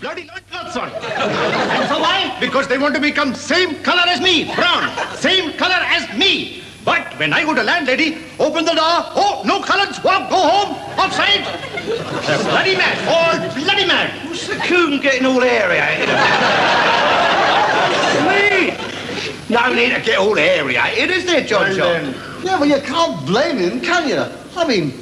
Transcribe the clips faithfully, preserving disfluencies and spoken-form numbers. bloody loincloths clothes on. And so why? Because they want to become same color as me, brown. Same color as me. But when I go to landlady, open the door, oh, no colors, walk, go home, offside. They're bloody mad, all bloody mad. What's the coon getting all airy? Me? No need to get all airy, it is there, John John. Yeah, well, you can't blame him, can you? I mean,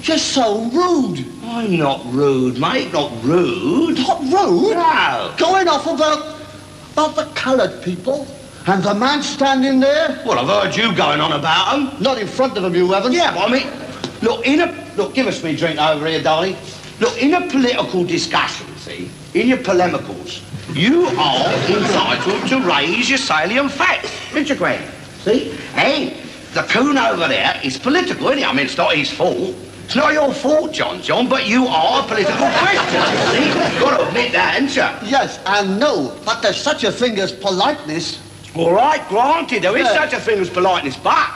just so rude. I'm not rude, mate, not rude. Not rude? No. Going off about, about the coloured people. And the man standing there? Well, I've heard you going on about him. Not in front of him, you haven't. Yeah, but I mean, look, in a... Look, give us me drink over here, darling. Look, in a political discussion, see, in your polemicals, you are entitled to raise your salient facts, Mister Graham. See? Hey, the coon over there is political, isn't it? I mean, it's not his fault. It's not your fault, John John, but you are a political question, see? You've got to admit that, haven't you? Yes, I know, but there's such a thing as politeness. All right, granted, there is yeah. such a thing as politeness, but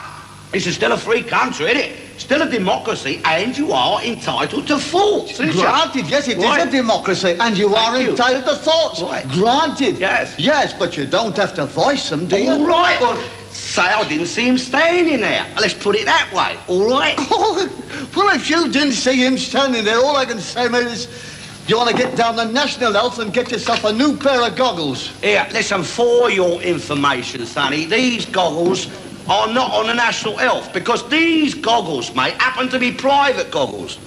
this is still a free country, isn't it? Still a democracy, and you are entitled to thoughts, isn't Granted, you? yes, it right. is a democracy, and you Thank are you. entitled to thoughts. Right. Granted. Yes. Yes, but you don't have to voice them, do you? All right, well, say I didn't see him standing there. Let's put it that way, all right? Well, if you didn't see him standing there, all I can say, mate, is... You want to get down to National Health and get yourself a new pair of goggles. Here, listen, for your information, Sonny, these goggles are not on the National Health because these goggles, mate, happen to be private goggles.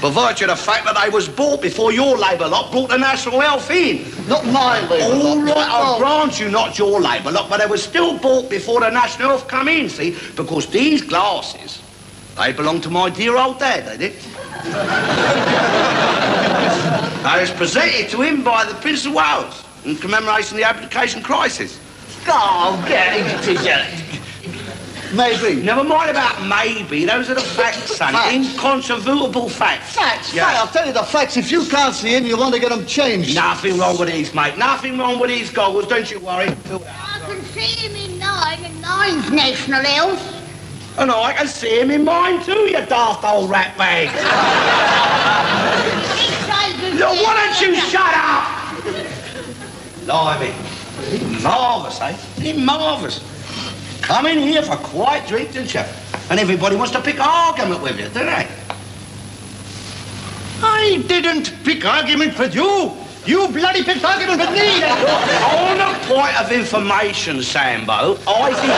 By virtue of the fact that they was bought before your Labour lot brought the National Health in. Not my Labour lot. All right, I'll grant you not your Labour lot, but they were still bought before the National Health come in, see, because these glasses, they belong to my dear old dad, they did. I was presented to him by the Prince of Wales in commemoration of the application crisis. Oh, get it. Maybe. Never mind about maybe. Those are the facts, son. Incontrovertible facts. Facts? Yeah. Fact. I'll tell you the facts. If you can't see him, you want to get them changed. Nothing wrong with these, mate. Nothing wrong with these goggles. Don't you worry. I can see him in nine and nine's National Health. And I can see him in mine too, you daft old rat bag. Look, why don't you shut up? Lively. Isn't marvellous, eh? Isn't marvellous? Come in here for quiet drink, don't you? And everybody wants to pick argument with you, don't they? I didn't pick argument with you. You bloody picked argument with me. On a point of information, Sambo, I did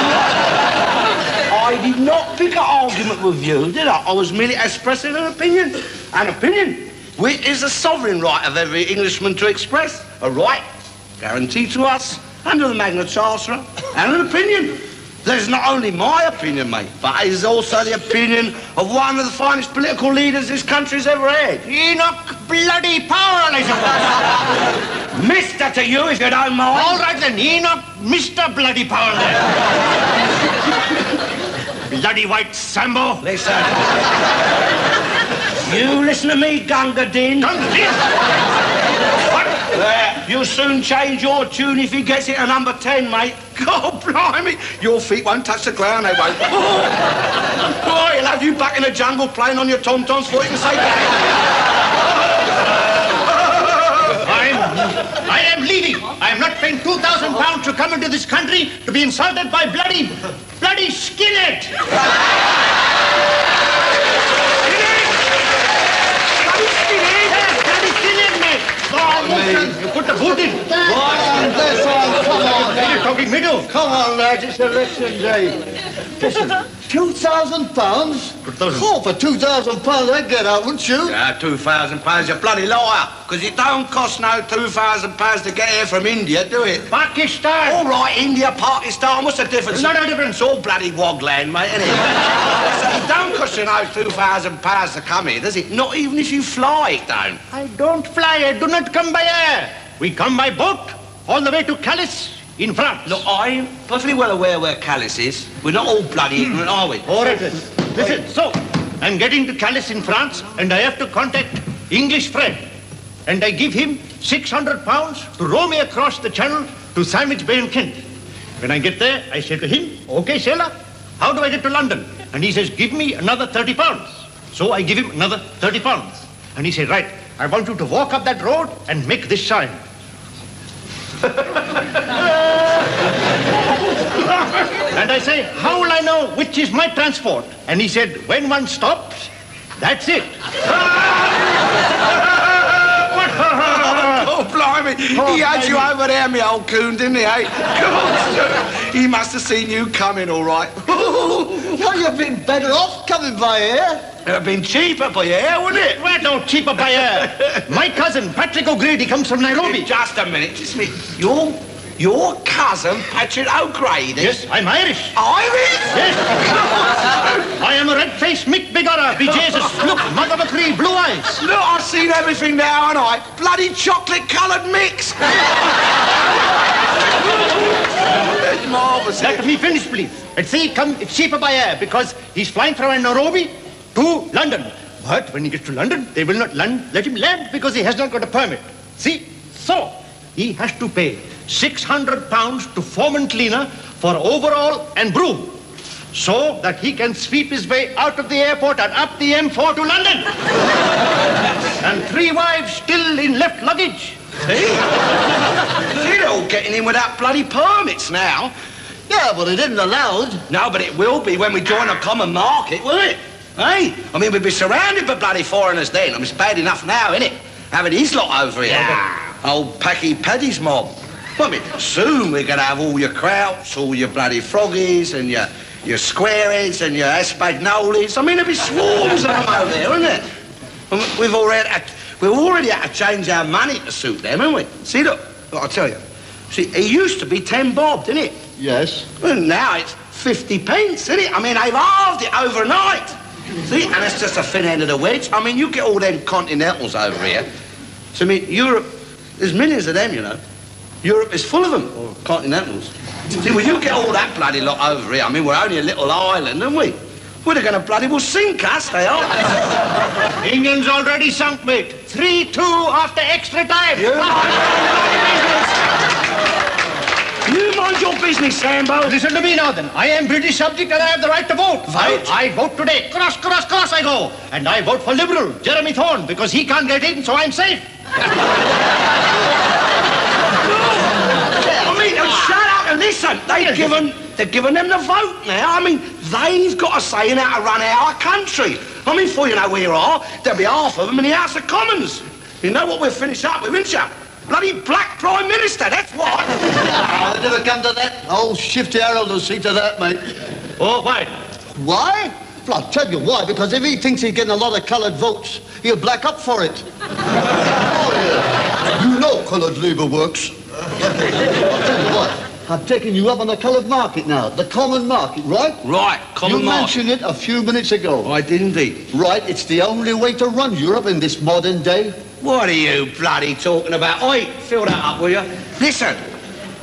not, I did not pick an argument with you, did I? I was merely expressing an opinion. An opinion. Which is a sovereign right of every Englishman to express, a right guaranteed to us under the Magna Charta, and an opinion. That is not only my opinion, mate, but it is also the opinion of one of the finest political leaders this country's ever had. Enoch bloody power on his ass. Mister to you, if you don't mind. All right then, Enoch Mister bloody power there. Bloody white Sambo. Listen. You listen to me, Gunga Din. Gunga Din? What? There. You'll soon change your tune if he gets it at number ten, mate. God blimey. Your feet won't touch the ground, they won't. Boy, he'll have you back in the jungle playing on your tom-toms before you can say that. I'm... I am leaving. I am not paying two thousand pounds to come into this country to be insulted by bloody... bloody skinhead. You put the boot in. What? This one, come on, lad. You're talking middle. Come on, lad, it's election day. Listen, two thousand pounds? Oh, for two thousand pounds, I'd get out, wouldn't you? Yeah, two thousand pounds, you bloody liar. Because it don't cost no two thousand pounds to get here from India, do it? Pakistan. All right, India, Pakistan, what's the difference? There's no difference. It's all bloody wogland, mate, isn't it? So it don't cost you no two thousand pounds to come here, does it? Not even if you fly, it don't. I don't fly, I do not come by air. We come by boat, all the way to Calais, in France. Look, I'm perfectly well aware where Calais is. We're not all bloody ignorant, are we? All right, listen. Listen, so, I'm getting to Calais in France, and I have to contact English friend. And I give him six hundred pounds to row me across the channel to Sandwich Bay in Kent. When I get there, I say to him, okay, sailor, how do I get to London? And he says, give me another thirty pounds. So I give him another thirty pounds. And he says, right, I want you to walk up that road and make this sign. And I say, how will I know which is my transport? And he said, when one stops, that's it. Oh, blimey. Oh, he had baby. You over there, me old coon, didn't he, eh? God, he must have seen you coming, all right. No, you've been better off coming by here. It would have been cheaper by air, wouldn't it? Well, no, cheaper by air. My cousin, Patrick O'Grady, comes from Nairobi. Just a minute, just a minute. Your, your cousin, Patrick O'Grady? Yes, I'm Irish. Irish? Yes. I am a red-faced Mick Bigora, be Jesus. Look, mother of a three, blue eyes. Look, I've seen everything now, and I bloody chocolate-coloured mix. Marvellous. Let me finish, please. And see, come, it's cheaper by air, because he's flying from Nairobi to London. But when he gets to London, they will not land, let him land because he has not got a permit. See? So, he has to pay six hundred pounds to foreman cleaner for overall and brew, so that he can sweep his way out of the airport and up the M four to London. And three wives still in left luggage. See? They're all getting in without bloody permits now. Yeah, but it isn't allowed. No, but it will be when we join a common market, won't it? Hey, I mean, we'd be surrounded by bloody foreigners then. I mean, it's bad enough now, innit? Having his lot over here. Yeah. Old Packy Paddy's mob. Well, I mean, soon we're going to have all your Krauts, all your bloody Froggies, and your, your Squares, and your Espagnolis. I mean, there'll be swarms of them over there, isn't it? I mean, we've already had, we've already had to change our money to suit them, haven't we? See, look, look, I'll tell you. See, it used to be ten bob, didn't it? Yes. Well, now it's fifty pence, isn't it? I mean, they've halved it overnight. See, and that's just a thin end of the wedge. I mean, you get all them continentals over here. So, I mean, Europe, there's millions of them, you know. Europe is full of them, or continentals. See, well, you get all that bloody lot over here. I mean, we're only a little island, aren't we? Well, they're going to bloody well sink us, they are. England's already sunk, mate. three two after extra time. You You mind your business, Sambo. Listen to me now, then. I am British subject and I have the right to vote. Vote? I, I vote today. Cross, cross, cross I go. And I vote for Liberal, Jeremy Thorne, because he can't get in, so I'm safe. I mean, shut up and listen. They've given, they've given them the vote now. I mean, they've got a say in how to run our country. I mean, before you know where you are, there'll be half of them in the House of Commons. You know what we'll finish up with, won't you? Bloody black prime minister, that's what. I'll never come to that. Old Shifty Harold will see to that, mate. Oh, why? Why? Well, I'll tell you why, because if he thinks he's getting a lot of coloured votes, he'll black up for it. Oh, yeah. You know coloured labour works. I'll tell you what. I've taken you up on the coloured market now, the common market, right? Right, common market. You mentioned it a few minutes ago. I did indeed. Right, it's the only way to run Europe in this modern day. What are you bloody talking about? Oi, fill that up, will you? Listen,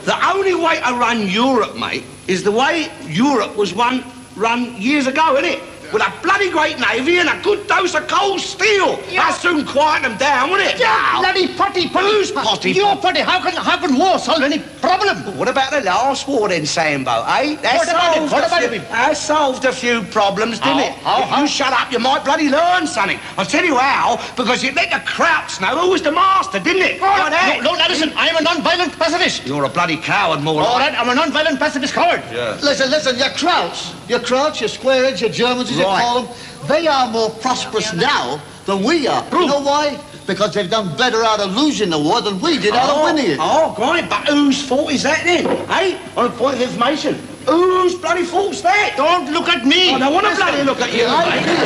the only way to run Europe, mate, is the way Europe was one run years ago, isn't it? Yeah. With a bloody great navy and a good dose of cold steel. Yeah. That soon quieted them down, wouldn't it? Yeah, bloody potty potty. Who's potty? Your potty. How can, how can war solve any problem? Well, what about the last war then, Sambo, eh? That what about it? What about it? That solved a few problems, didn't oh, it? Oh, if oh. You shut up, you might bloody learn something. I'll tell you how, because you let the Krauts know who was the master, didn't it? Right. Right. No, no, listen, I'm a non-violent pacifist. You're a bloody coward, more All right, right. I'm a non-violent pacifist coward. Yeah. Listen, listen, your Krauts, your Krauts, your Squareheads, your Germans, as right. you call them, they are more prosperous now than we are. Proof. You know why? Because they've done better out of losing the war than we did oh, out of winning it. Oh, right, but whose fault is that then? Hey, on a point of information, whose bloody fault's that? Don't look at me. I don't want to bloody look at you, mate.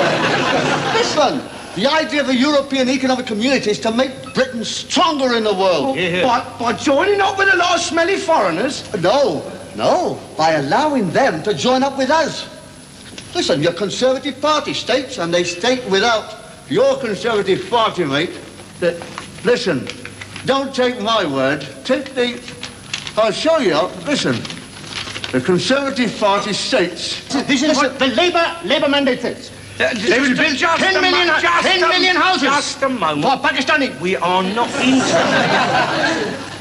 Listen, the idea of a European economic community is to make Britain stronger in the world. Yeah. By, by joining up with a lot of smelly foreigners? No, no, by allowing them to join up with us. Listen, your Conservative Party states, and they state without your Conservative Party, mate, that, listen, don't take my word, take the, I'll show you, listen, the Conservative Party states... This is what the Labour, Labour mandate says. Uh, they will build just ten million, just ten million houses. Just a moment. For Pakistani. We are not interested.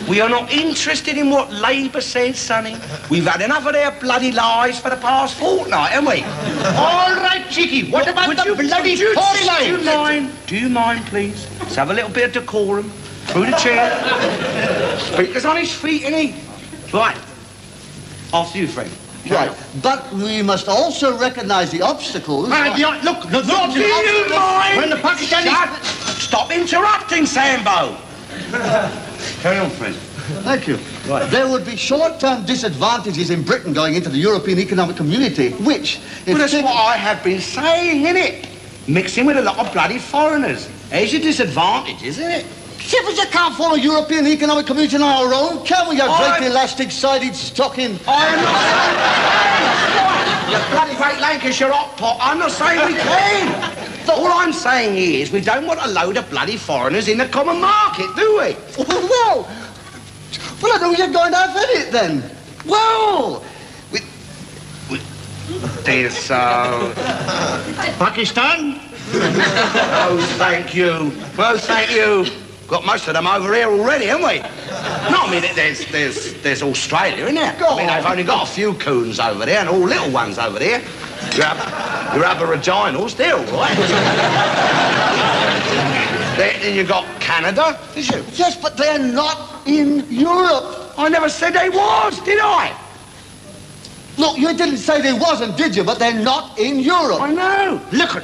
We are not interested in what Labour says, Sonny. We've had enough of their bloody lies for the past fortnight, haven't we? All right, Chicky, what, what about would the you, bloody Tory line? Do you mind? Do you mind, please? Let's have a little bit of decorum. Through the chair. Speaker's on his feet, isn't he? Right. After you, friend. Right. Right. But we must also recognise the obstacles. Right, the, look, the, the, the do you mind? When the Pakistanis... Stop interrupting, Sambo. Carry on, friend. Thank you. Right. There would be short-term disadvantages in Britain going into the European Economic Community, which... Well, that's what I have been saying, innit? Mixing with a lot of bloody foreigners. There's your disadvantage, isn't it? If we just can't form a European Economic Community on our own, can we, you I'm... great elastic-sided stocking? I'm not saying... You bloody great Lancashire hot pot, I'm not saying we can. All I'm saying is we don't want a load of bloody foreigners in the common market, do we? Well, well, I don't think you're going to have it, then. Well... We... we... This, uh... Pakistan? Oh, thank you. Well, thank you. Got most of them over here already, haven't we? No, I mean, there's, there's, there's Australia, isn't there? God. I mean, they've only got a few coons over there and all little ones over there. Your, your aboriginals, they're all right. Then, then you've got Canada. Did you? Yes, but they're not in Europe. I never said they was, did I? Look, you didn't say they wasn't, did you? But they're not in Europe. I know. Look,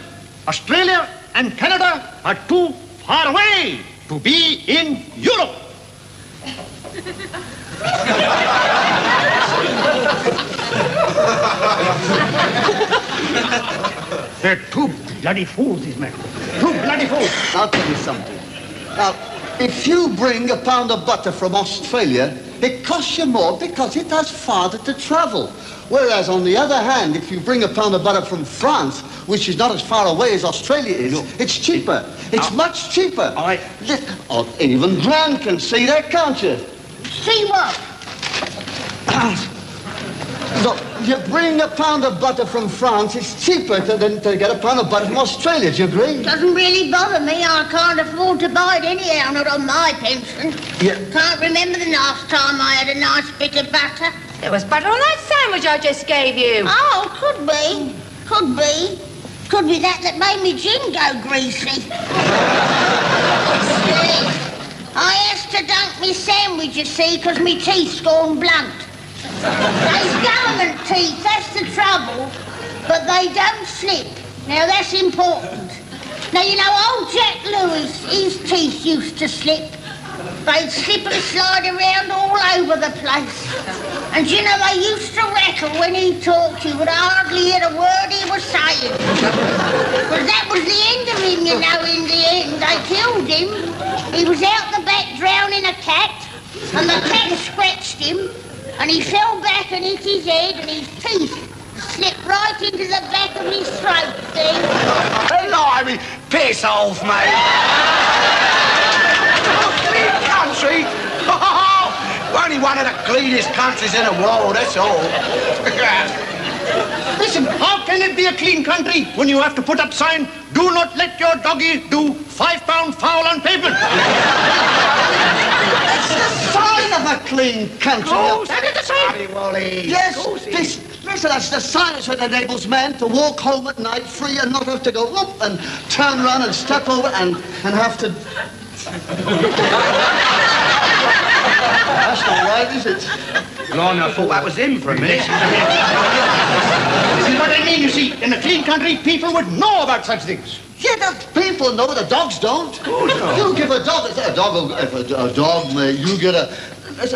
Australia and Canada are too far away to be in Europe. They're two bloody fools, these men. Two bloody fools. I'll tell you something. Now, if you bring a pound of butter from Australia, it costs you more because it has farther to travel. Whereas, on the other hand, if you bring a pound of butter from France, which is not as far away as Australia is, look, it's cheaper. It's uh, much cheaper. I... Oh, even Gran can see that, can't you? See what? Look, you bring a pound of butter from France, it's cheaper to, than to get a pound of butter from Australia, do you agree? Doesn't really bother me. I can't afford to buy it anyhow, not on my pension. Yeah. Can't remember the last time I had a nice bit of butter. There was butter on that sandwich I just gave you. Oh, could be. Could be. Could be that that made me gin go greasy. I has to dunk me sandwich, you see, because me teeth's gone blunt. They's government teeth, that's the trouble. But they don't slip. Now, that's important. Now, you know, old Jack Lewis, his teeth used to slip. They'd slip and slide around all over the place. And, you know, they used to rattle when he talked. You would hardly hear a word he was saying. Because that was the end of him, you know, in the end. They killed him. He was out the back drowning a cat, and the cat scratched him, and he fell back and hit his head, and his teeth slipped right into the back of his throat, see? Blimey, piss off, mate. Country? Oh, we're only one of the cleanest countries in the world, that's all. Listen, how can it be a clean country when you have to put up sign, do not let your doggy do five pound foul on pavement? That's the sign of a clean country. Oh, that is the sign. Yes, this... Listen, that's the silence that enables man to walk home at night free and not have to go up and turn round and step over and, and have to... That's not right, is it? Blimey, I thought that was him for a minute. This is what I mean, you see. In a clean country, people would know about such things. Yeah, the people know, the dogs don't. Of course not. You give a dog... A dog... If a, a dog... You get a...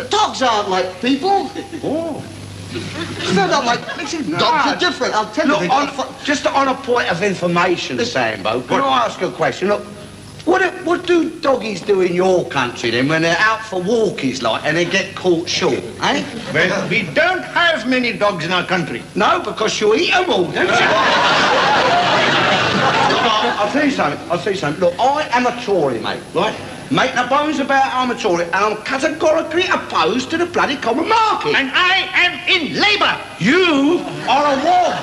Dogs aren't like people. Oh. They're not like... No. Dogs are different, I'll tell Look, you. Look, on, just on a point of information, this, Sambo, can I ask you a question? Look... What, what do doggies do in your country, then, when they're out for walkies, like, and they get caught short, eh? Well, we don't have many dogs in our country. No, because you eat them all, don't you? Look, I, I'll tell you something, I'll tell you something. Look, I am a Tory, mate, right? Make no bones about it, I'm a Tory, and I'm categorically opposed to the bloody common market. And I am in Labour. You are a wall.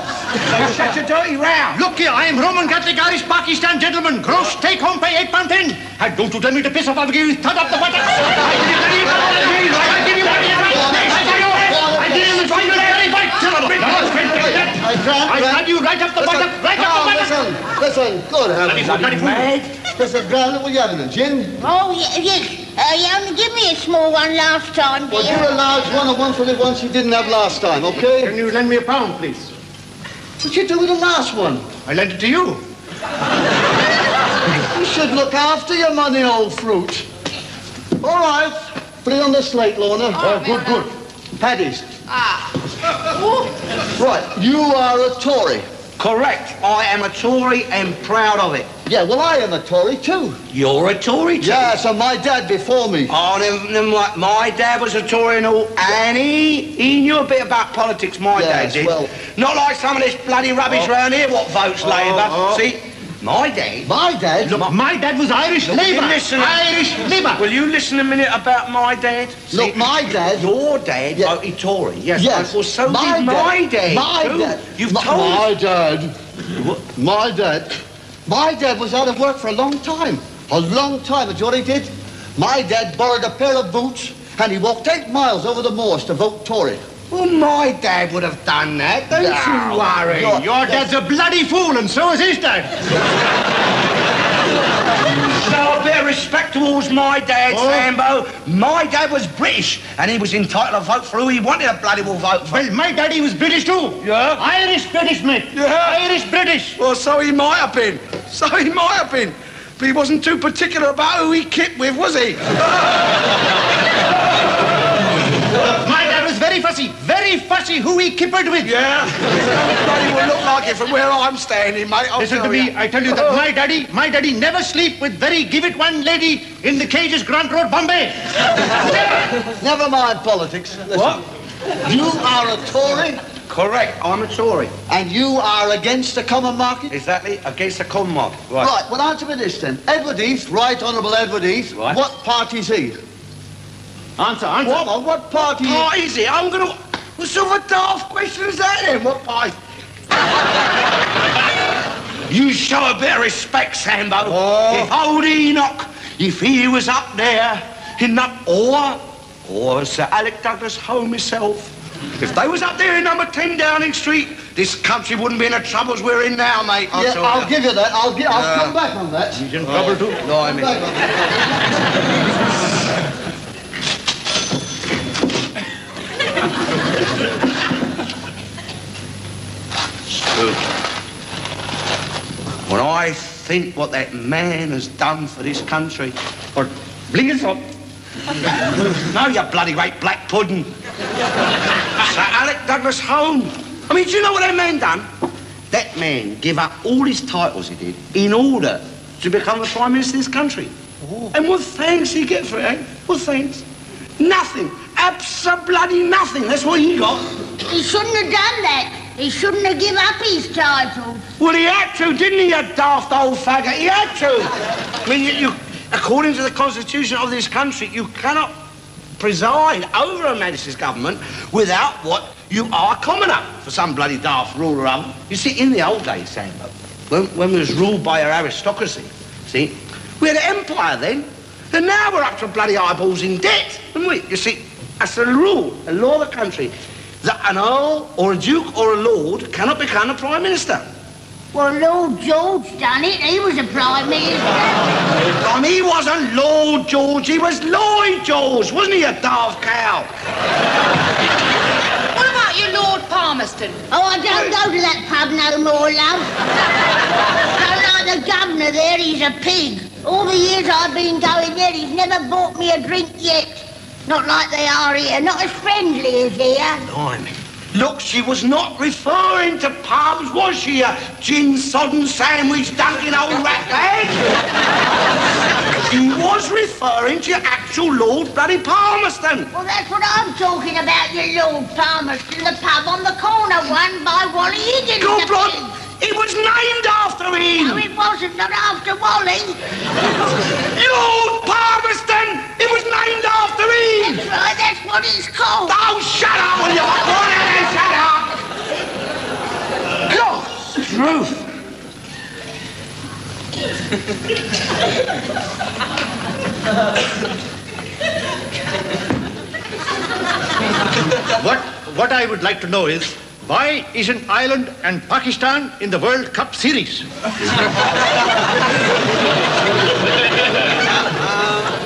So shut your dirty round. Look here, I am Roman Catholic Irish Pakistan gentleman. Gross take home pay eight pound ten. And don't you tell me to piss off, I'll give you thud up the buttocks. I tried. I tried you right up the listen, button, right up the button. Listen, listen, good heavens. Are you mad? Listen, Grandma, will you have a gin? Oh, yes. Uh, yeah, give me a small one last time, dear. Well, you're a large one, and one for the ones you didn't have last time, okay? Can you lend me a pound, please? What you do with the last one? I lent it to you. You should look after your money, old fruit. All right, put it on the slate, Lorna. Oh, oh good, good. Paddy's. Ah. Right, you are a Tory. Correct. I am a Tory and proud of it. Yeah, well, I am a Tory, too. You're a Tory, too? Yeah, so my dad before me. Oh, then, then my, my dad was a Tory and all, and he, he knew a bit about politics, my yes, dad did. Well, not like some of this bloody rubbish oh, round here, what votes oh, Labour. Oh. See, my dad... My dad? Look, my dad was Irish Labour. Listen, Irish Labour. Will you listen a minute about my dad? See, look, my dad... Your dad yeah. voted Tory, yes. yes. Well, so my did dad. my dad. My too. dad. You've my, told... My dad. What? My dad... My dad was out of work for a long time. A long time, and you know what he did? My dad borrowed a pair of boots and he walked eight miles over the moors to vote Tory. Well, my dad would have done that. Don't no. you worry. Your, Your dad's yes. a bloody fool, and so is his dad. So a bit of respect towards my dad, oh. Sambo. My dad was British, and he was entitled to vote for who he wanted a bloody well vote for. Well, my daddy was British too. Yeah? Irish-British, mate. Yeah? Irish-British. Well, so he might have been. So he might have been. But he wasn't too particular about who he kicked with, was he? My dad was very fussy, very fussy who he kippered with. Yeah. Nobody will look like it from where I'm standing, mate. I'll Listen to me, you. I tell you that my daddy, my daddy never sleep with very give-it-one lady in the cages, Grant Road, Bombay. Never. Never mind politics. Listen. What? You are a Tory? Correct, I'm a Tory. And you are against the common market? Exactly, against the common market. Right. Right, well, answer me this then. Edward Heath, Right Honourable Edward Heath, right. what party's he? Answer, answer. What, well, what party? What party is he? I'm going to... What sort of a daft question is that then? What party? You show a bit of respect, Sambo. Oh. If old Enoch, if he was up there in that... Or, or Sir Alec Douglas Home himself... If they was up there in number ten Downing Street, this country wouldn't be in the troubles we're in now, mate. I'll, yeah, I'll give you that. I'll, give, I'll uh, come back on that. You're in trouble, too? No, I mean... When I think what that man has done for this country... Or blingers up. No, you bloody great black pudding. Sir Alec Douglas Home. I mean, do you know what that man done? That man gave up all his titles he did in order to become the Prime Minister of this country. Oh. And what thanks he get for it, eh? What thanks? Nothing. Abso-bloody nothing. That's what he got. He shouldn't have done that. He shouldn't have given up his titles. Well, he had to, didn't he, you daft old faggot? He had to. I mean, you... you According to the Constitution of this country, you cannot preside over a Majesty's government without what you are a commoner for some bloody daft rule or other. You see, in the old days, Sambo, when, when we was ruled by our aristocracy, see, we had an empire then, and now we're up to bloody eyeballs in debt, haven't we? You see, that's the rule, the law of the country, that an earl or a duke or a lord cannot become a prime minister. Well, Lord George done it. He was a prime minister. I mean, he wasn't Lord George. He was Lloyd George. Wasn't he a daft cow? What about your Lord Palmerston? Oh, I don't go to that pub no more, love. I like the governor there. He's a pig. All the years I've been going there, he's never bought me a drink yet. Not like they are here. Not as friendly as here. Blimey. Look, she was not referring to pubs, was she? A gin-sodden sandwich dunking old rat bag? She was referring to your actual Lord bloody Palmerston. Well, that's what I'm talking about, your Lord Palmerston, the pub on the corner, won by Wally Higgins. Good blood! It was named after him! No, it wasn't, not after Wally. Lord Palmerston! It was named after him! That's right, that's what he's called. Oh, shut up, will you? Shut up! Lord, truth! what, what I would like to know is, Why isn't Ireland and Pakistan in the World Cup series?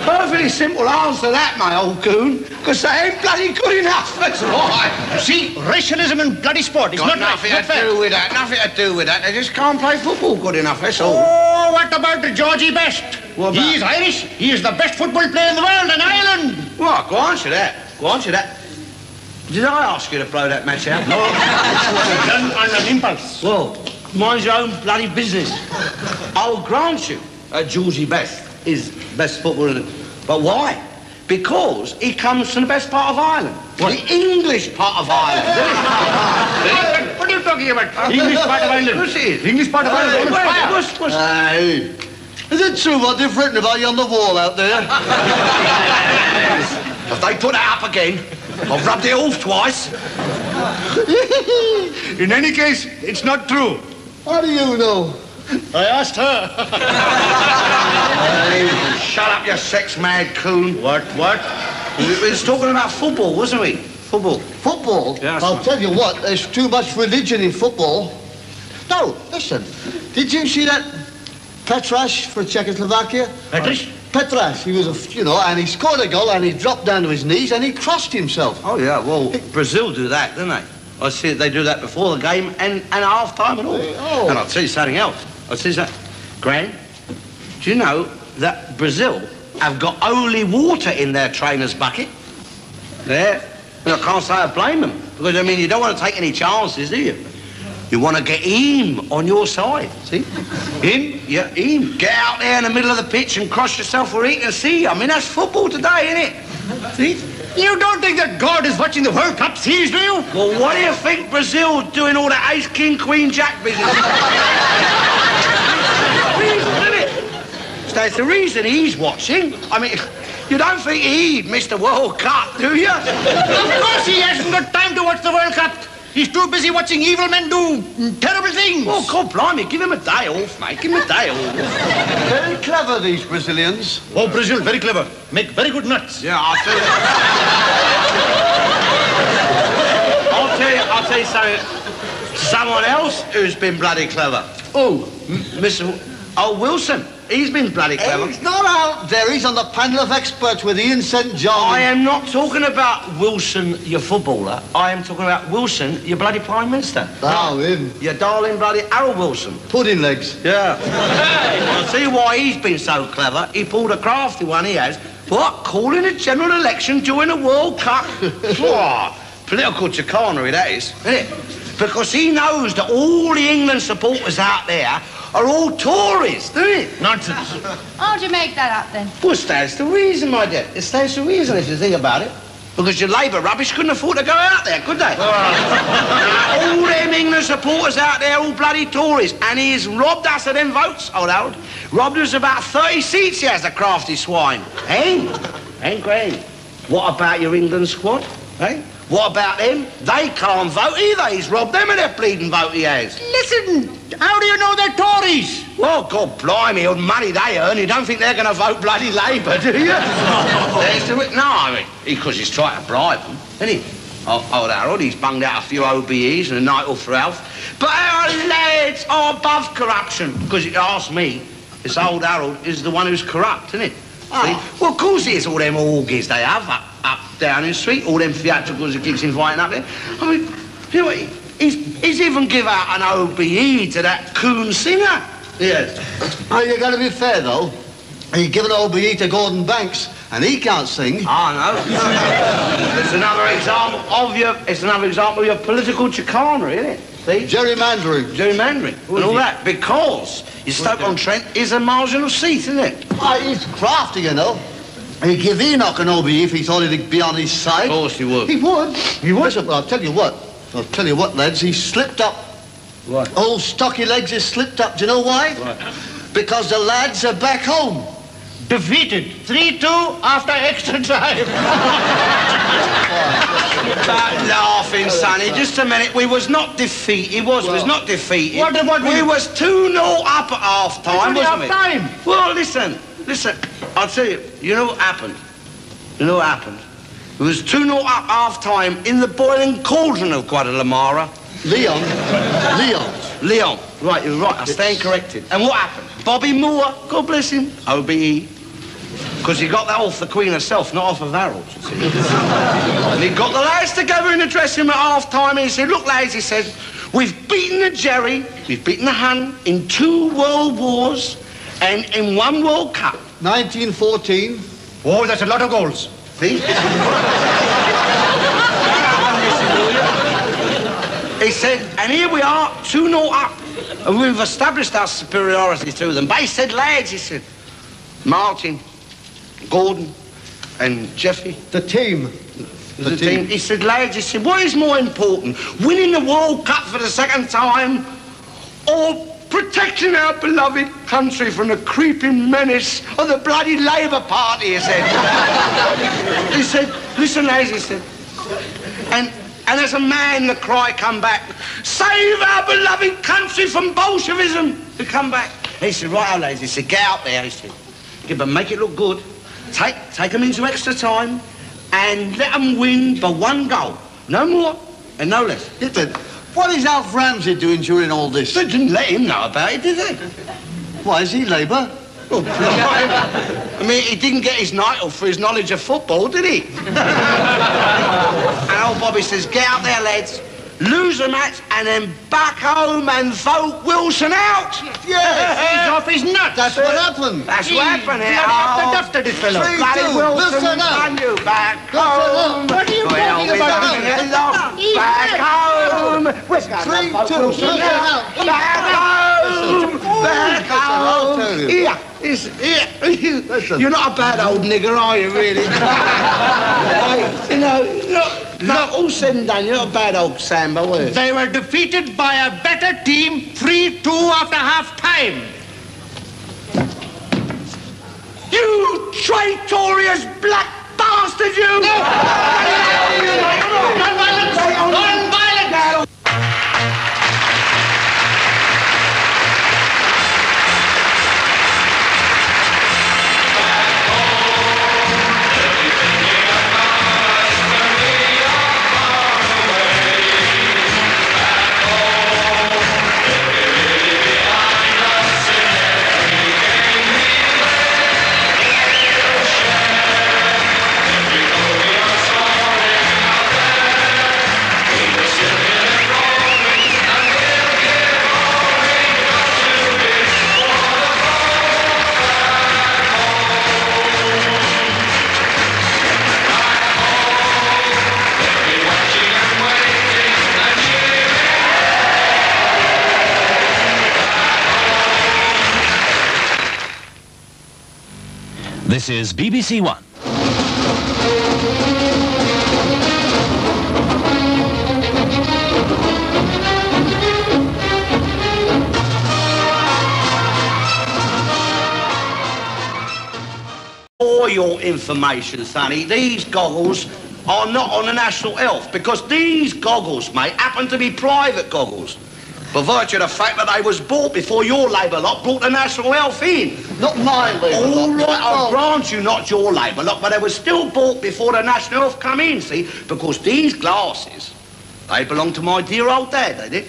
Perfectly simple answer that, my old coon, because they ain't bloody good enough, that's why. See, racialism and bloody sport is not nothing right, to do with that, nothing to do with that. They just can't play football good enough, that's all. Oh, what about Georgie Best? What about? He's Irish, he is the best football player in the world in Ireland. Well, go on to that, go on to that. Did I ask you to blow that match out? No, done on an impulse. Well, mind your own bloody business. I'll grant you that Georgie Best is best footballer, but why? Because he comes from the best part of Ireland. What? The English part of Ireland. What, what are you talking about? English part of Ireland. Of course it is. English part of Ireland. Hey, is it true what they've written about you on the wall out there? If they put that up again, I've rubbed it off twice. In any case, it's not true. How do you know? I asked her. Hey, shut up, you sex-mad coon. What, what? We was talking about football, wasn't we? Football. Football? Yes, I'll tell you what, there's too much religion in football. No, listen, did you see that Petraš for Czechoslovakia? Petraš? Petraš, he was a, you know, and he scored a goal and he dropped down to his knees and he crossed himself. Oh, yeah, well, it, Brazil do that, don't they? I see they do that before the game and, and half-time and all. Oh. And I'll tell you something else. I'll tell you something. Gran, do you know that Brazil have got only water in their trainer's bucket? There. And I can't say I blame them. Because, I mean, you don't want to take any chances, do you? You want to get him on your side, see? Him? Yeah, him. Get out there in the middle of the pitch and cross yourself where he can see you. I mean, that's football today, innit? See? You don't think that God is watching the World Cup series, do you? Well, what do you think Brazil doing all that ace, king, queen, jack business? Reason, innit? So it's the reason he's watching. I mean, you don't think he'd missed the World Cup, do you? Of course he hasn't got time to watch the World Cup. He's too busy watching evil men do terrible things. Oh, God blimey, give him a day off, mate. Give him a day off. Very clever, these Brazilians. Oh, Brazil, very clever. Make very good nuts. Yeah, I'll tell you. I'll tell you, I'll tell you something. Someone else who's been bloody clever. Oh, Mister Oh, Wilson. He's been bloody clever. He's not out there. He's on the panel of experts with Ian Saint John. I am not talking about Wilson, your footballer. I am talking about Wilson, your bloody Prime Minister. Oh, him. Your darling bloody Harold Wilson. Pudding legs. Yeah. I see why he's been so clever. He pulled a crafty one, he has. What? Calling a general election during a World Cup? Whoa, political chicanery, that is. Isn't it? Because he knows that all the England supporters out there are all Tories, do it? Nonsense. How'd you make that up, then? Well, it stands to reason, my dear. It stands to reason, if you think about it. Because your Labour rubbish couldn't afford to go out there, could they? Oh. All them England supporters out there, all bloody Tories. And he's robbed us of them votes, old Harold. Robbed us about thirty seats, he has, the crafty swine. Hey? Hey, Graham. What about your England squad? Hey? What about them? They can't vote either. He's robbed them of their bleeding vote, he has. Listen, how do you know they're Tories? Well, God blimey, all the money they earn, you don't think they're going to vote bloody Labour, do you? There's the, no, I mean, because he's trying to bribe them, isn't he? Oh, old Harold, he's bunged out a few O B Es and a night off for Alf. But our lads are above corruption, because if you ask me, this old Harold is the one who's corrupt, isn't it? Oh. Well, of course he is, all them orgies they have up, up down in the street, all them theatricals he keeps inviting up there. I mean, you know, he, he's, he's even give out an O B E to that coon singer. Yes. Oh, you got to be fair, though. He's given an O B E to Gordon Banks, and he can't sing. I know. It's another example of your, it's another example of your political chicanery, isn't it? See? Gerrymandering. Gerrymandering. And all that, because Stoke-on-Trent is a marginal seat, isn't it? Oh, he's crafty, you know. He'd give Enoch an O B E if he thought he'd be on his side. Of course he would. He would. He would? Listen, I'll tell you what. I'll tell you what, lads. He's slipped up. What? Old stocky legs has slipped up. Do you know why? What? Because the lads are back home. Defeated. three two after extra time. Stop laughing, sonny. Just a minute. We was not defeated. Was well, was not defeated. What about we? We was two nil up at half time, wasn't we? Time. Well, listen, listen. I'll tell you. You know what happened? You know what happened? It was two nil up half time in the boiling cauldron of Guadalajara. Leon? Leon? Leon. Right, you're right. I stand corrected. And what happened? Bobby Moore, God bless him, O B E. Because he got that off the Queen herself, not off of Harold, you see. And he got the lads together in the dressing room at half-time, and he said, look, lads, he said, we've beaten the Jerry, we've beaten the Hun in two world wars and in one World Cup. nineteen fourteen. Oh, that's a lot of goals. See? He said, and here we are, two nil up. And we've established our superiority to them. But he said, lads, he said, Martin, Gordon, and Jeffy. The team. The, the team. team. He said, lads, he said, what is more important, winning the World Cup for the second time or protecting our beloved country from the creeping menace of the bloody Labour Party, he said. He said, listen, lads, he said, and... And as a man, the cry come back, save our beloved country from Bolshevism. He come back. He said, right, ladies, he said, get out there, he said. Yeah, but make it look good. Take, take them into extra time and let them win by one goal. No more and no less. He said, what is Alf Ramsey doing during all this? They didn't let him know about it, did they? Why, is he Labour? Oh, I mean, he didn't get his night off for his knowledge of football, did he? And old Bobby says, get out there, lads, lose a match, and then back home and vote Wilson out. Yes, he's off his nuts. That's what happened. That's he, what happened. He after this fellow. Bloody Wilson, run you back home. What are you talking about? Back home. Three, two, Wilson out. Back home. Back home. Yeah. It's, yeah. You're not a bad old nigger, are you, really? You know, not, not all said and done, you're not a bad old Sambo, were you? They were defeated by a better team, three two after half-time. You traitorous black bastard, you! No. This is B B C One. For your information, Sonny, these goggles are not on the National Health because these goggles, mate, happen to be private goggles. By virtue of the fact that they was bought before your Labour lot brought the National Health in. Not my Labour lot. All right, I'll grant you not your Labour lot, but they were still bought before the National Health come in, see? Because these glasses, they belong to my dear old dad, they did.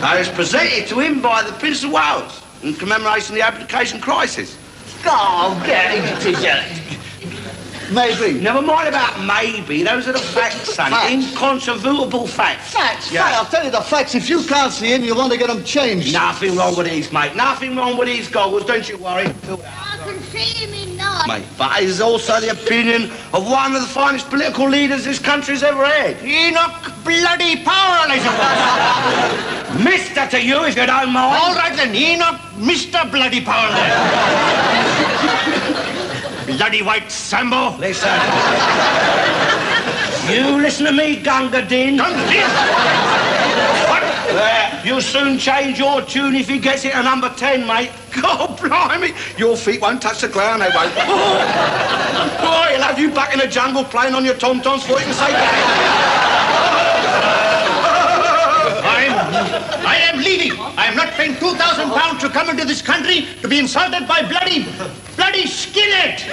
They was presented to him by the Prince of Wales in commemoration of the application crisis. Oh, get it. Maybe. Never mind about maybe. Those are the facts, son. Facts. Incontrovertible facts. Facts. Yeah. Fact. I'll tell you the facts. If you can't see them, you want to get them changed. Nothing wrong with these, mate. Nothing wrong with these goggles. Don't you worry. I can see him in night. Mate, but it is also the opinion of one of the finest political leaders this country's ever had. Enoch bloody Power, Mister to you, if you don't mind. All right then, Enoch Mister Bloody Power. Bloody white Sambo! Listen. You listen to me, Gunga Din. Gunga Din? What? There. You'll soon change your tune if he gets it at number ten, mate. God blimey! Your feet won't touch the ground, they won't. Oh. Boy, he'll have you back in the jungle playing on your tom-toms before you can say that. I'm... I am leaving. I am not paying two thousand pounds to come into this country to be insulted by bloody... bloody skinhead!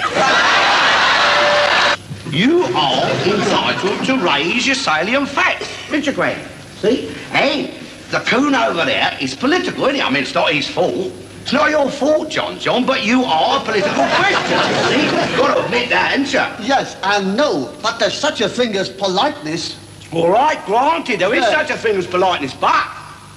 you are entitled to raise your salient facts, Mister Crane. See? Hey, the coon over there is political, isn't he? I mean, it's not his fault. It's not your fault, John, John, but you are a political question, see? You've got to admit that, haven't you? Yes, I know, but there's such a thing as politeness. All right, granted, there is yeah. such a thing as politeness, but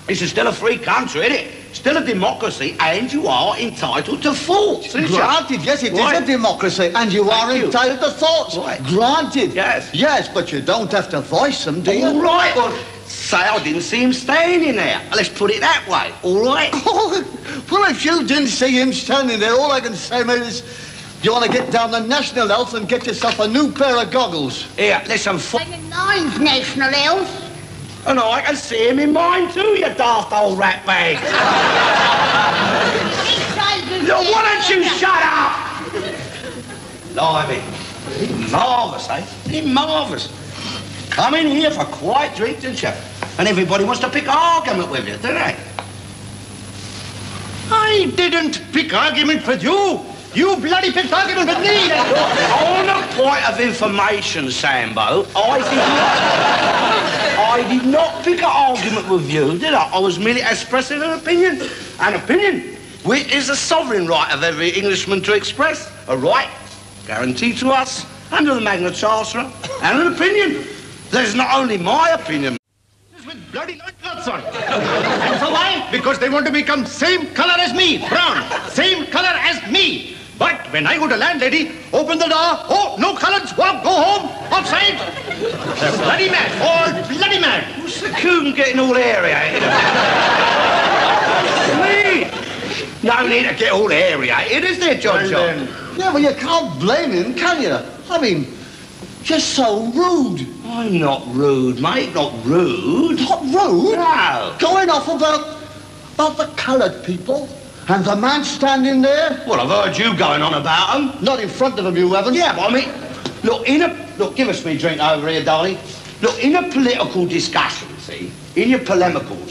this is still a free country, isn't it? Still a democracy, and you are entitled to thoughts, isn't Granted, you? yes, it right. is a democracy, and you Thank are you. entitled to thoughts. Right. Granted. Yes. Yes, but you don't have to voice them, do you? All right, well, say I didn't see him standing there. Let's put it that way, all right? Oh, well, if you didn't see him standing there, all I can say, mate, is you want to get down to National Health and get yourself a new pair of goggles. Here, listen, f***. Nine's National Health. And I can see him in mine too, you daft old rat bag. Now, why don't you shut up? Blimey. Marvellous, eh? Isn't marvellous? Come in here for quiet drink, didn't you? And everybody wants to pick argument with you, don't they? I didn't pick argument with you. You bloody picked argument with me. On a point of information, Sambo, I think... I did not pick an argument with you, did I? I was merely expressing an opinion. An opinion, which is a sovereign right of every Englishman to express. A right guaranteed to us under the Magna Charta. And an opinion. There's not only my opinion. With bloody nightclubs on. And so why? Because they want to become same colour as me, brown. Same colour as me. But when I go to landlady, open the door, oh, no coloured swab, go home, outside. They're bloody mad, all bloody mad. Who's the coon getting all airy? Me. No need to get all airy, it is their job, John. Yeah, well, you can't blame him, can you? I mean, just so rude. I'm not rude, mate, not rude. Not rude? No. Going off about, about the coloured people. And the man standing there? Well, I've heard you going on about him. Not in front of him, you haven't. Yeah, but I mean, look, in a... Look, give us me drink over here, darling. Look, in a political discussion, see, in your polemicals,